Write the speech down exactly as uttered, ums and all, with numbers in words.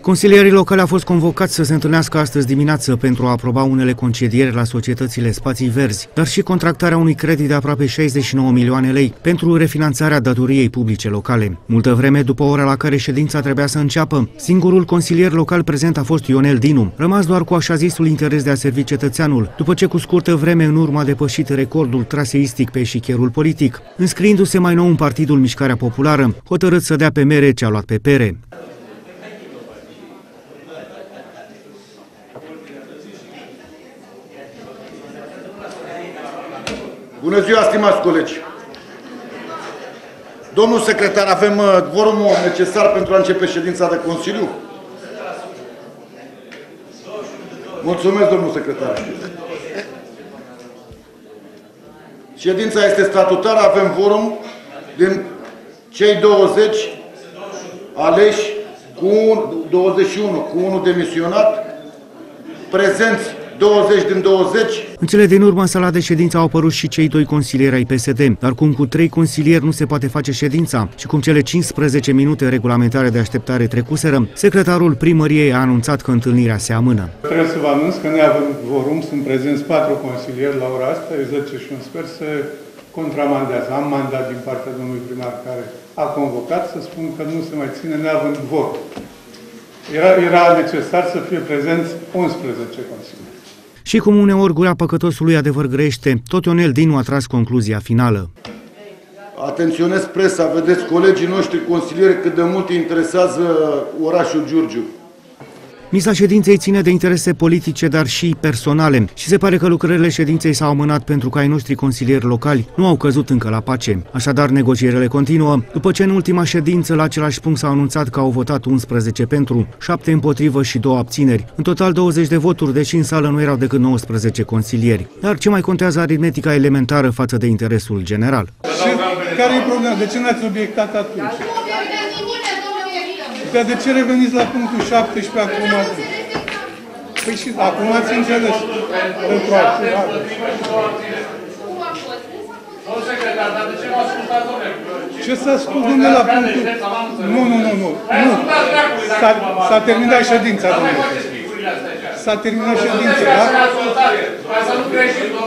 Consilierii locali au fost convocați să se întâlnească astăzi dimineață pentru a aproba unele concedieri la societățile Spații Verzi, dar și contractarea unui credit de aproape șaizeci și nouă milioane lei pentru refinanțarea datoriei publice locale. Multă vreme după ora la care ședința trebuia să înceapă, singurul consilier local prezent a fost Ionel Dinu, rămas doar cu așa zisul interes de a servi cetățeanul, după ce cu scurtă vreme în urmă a depășit recordul traseistic pe eșichierul politic, înscriindu-se mai nou în Partidul Mișcarea Populară, hotărât să dea pe mere ce a luat pe pere. Bună ziua, stimați colegi! Domnul secretar, avem vorumul necesar pentru a începe ședința de Consiliu? Mulțumesc, domnul secretar! Ședința este statutară, avem vorum din cei douăzeci aleși, cu un, douăzeci și unu, cu unul demisionat, prezenți douăzeci din douăzeci. În cele din urmă, în sala de ședință au apărut și cei doi consilieri ai P S D, dar cum cu trei consilieri nu se poate face ședința și cum cele cincisprezece minute regulamentare de așteptare trecuseră, secretarul primăriei a anunțat că întâlnirea se amână. Trebuie să vă anunț că noi avem vorum, sunt prezenți patru consilieri la ora asta, zece și un sfert, se contramandează. Am mandat din partea domnului primar care a convocat să spun că nu se mai ține neavând vorum. Era, era necesar să fie prezenți unsprezece consilieri. Și cum uneori gura păcătosului adevăr grește, tot Ionel Dinu a tras concluzia finală. Atenționez presa, vedeți colegii noștri consilieri cât de mult interesează orașul Giurgiu. Misa ședinței ține de interese politice, dar și personale, și se pare că lucrările ședinței s-au amânat pentru că ai noștri consilieri locali nu au căzut încă la pace. Așadar, negocierile continuă, după ce în ultima ședință la același punct s-a anunțat că au votat unsprezece pentru, șapte împotrivă și două abțineri. În total douăzeci de voturi, deși în sală nu erau decât nouăsprezece consilieri. Dar ce mai contează aritmetica elementară față de interesul general? Și care e problema? De ce n-ați obiectat atunci? Dar de ce reveniți la punctul șaptesprezece acum? Păi și acum ați înțeles. Pentru altceva. Ce să ascult, domnule, la punctul? Nu, nu, nu, nu. nu. S-a terminat ședința, domnule. S-a terminat ședința, da?